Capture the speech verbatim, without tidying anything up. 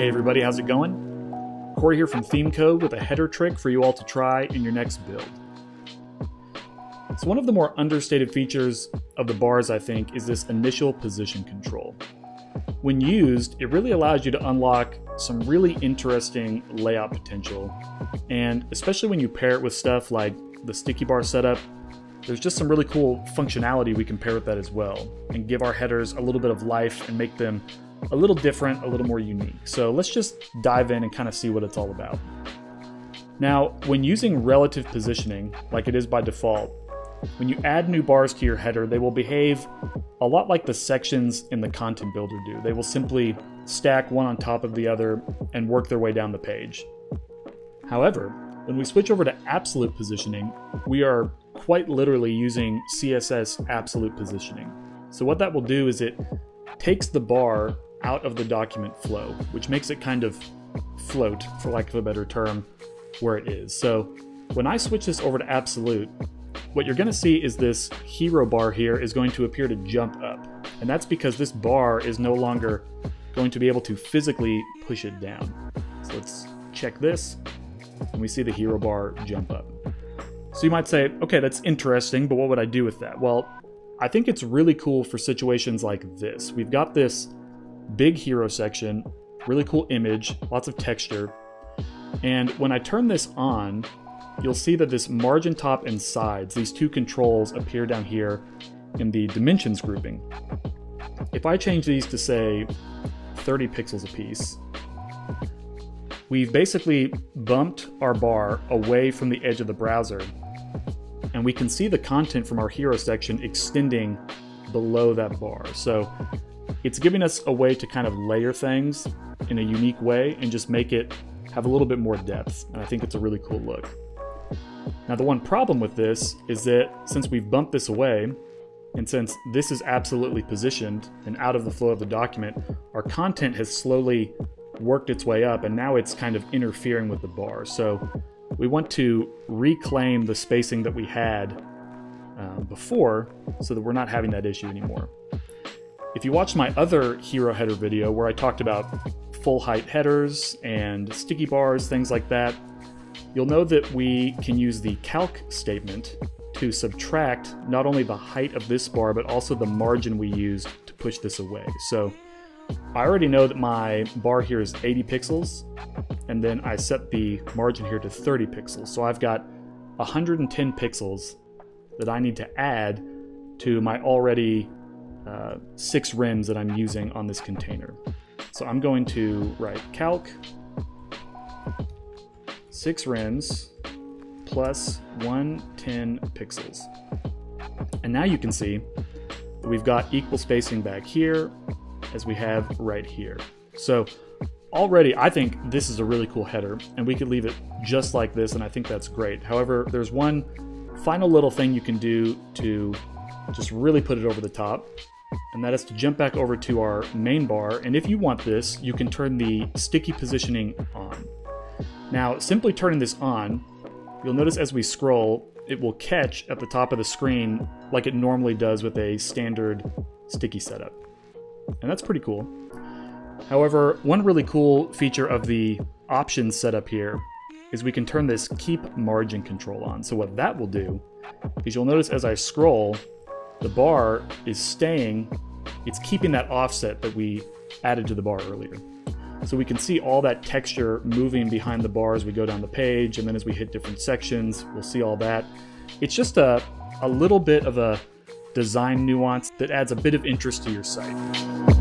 Hey everybody, how's it going? Corey here from Theme Co with a header trick for you all to try in your next build. So one of the more understated features of the bars, I think, is this initial position control. When used, it really allows you to unlock some really interesting layout potential. And especially when you pair it with stuff like the sticky bar setup, there's just some really cool functionality we can pair with that as well and give our headers a little bit of life and make them a little different, a little more unique. So let's just dive in and kind of see what it's all about. Now, when using relative positioning, like it is by default, when you add new bars to your header, they will behave a lot like the sections in the content builder do. They will simply stack one on top of the other and work their way down the page. However, when we switch over to absolute positioning, we are quite literally using C S S absolute positioning. So what that will do is it takes the bar out of the document flow, which makes it kind of float, for lack of a better term, where it is. So when I switch this over to absolute, what you're gonna see is this hero bar here is going to appear to jump up. And that's because this bar is no longer going to be able to physically push it down. So let's check this, and we see the hero bar jump up. So you might say, okay, that's interesting, but what would I do with that? Well, I think it's really cool for situations like this. We've got this big hero section, really cool image, lots of texture. And when I turn this on, you'll see that this margin top and sides, these two controls appear down here in the dimensions grouping. If I change these to say thirty pixels apiece, we've basically bumped our bar away from the edge of the browser, and we can see the content from our hero section extending below that bar. So it's giving us a way to kind of layer things in a unique way and just make it have a little bit more depth. And I think it's a really cool look. Now, the one problem with this is that since we've bumped this away, and since this is absolutely positioned and out of the flow of the document, our content has slowly worked its way up, and now it's kind of interfering with the bar. So we want to reclaim the spacing that we had um, before so that we're not having that issue anymore. If you watched my other hero header video where I talked about full height headers and sticky bars, things like that, you'll know that we can use the calc statement to subtract not only the height of this bar, but also the margin we used to push this away. So I already know that my bar here is eighty pixels, and then I set the margin here to thirty pixels. So I've got one hundred ten pixels that I need to add to my already uh, six rims that I'm using on this container. So I'm going to write calc six rims plus one hundred ten pixels. And now you can see that we've got equal spacing back here as we have right here. So already I think this is a really cool header, and we could leave it just like this, and I think that's great. However, there's one final little thing you can do to just really put it over the top, and that is to jump back over to our main bar. And if you want this, you can turn the sticky positioning on. Now, simply turning this on, you'll notice as we scroll, it will catch at the top of the screen like it normally does with a standard sticky setup. And that's pretty cool. However, one really cool feature of the options setup here is we can turn this keep margin control on. So what that will do is you'll notice as I scroll, the bar is staying, it's keeping that offset that we added to the bar earlier. So we can see all that texture moving behind the bar as we go down the page, and then as we hit different sections, we'll see all that. It's just a, a little bit of a design nuance that adds a bit of interest to your site.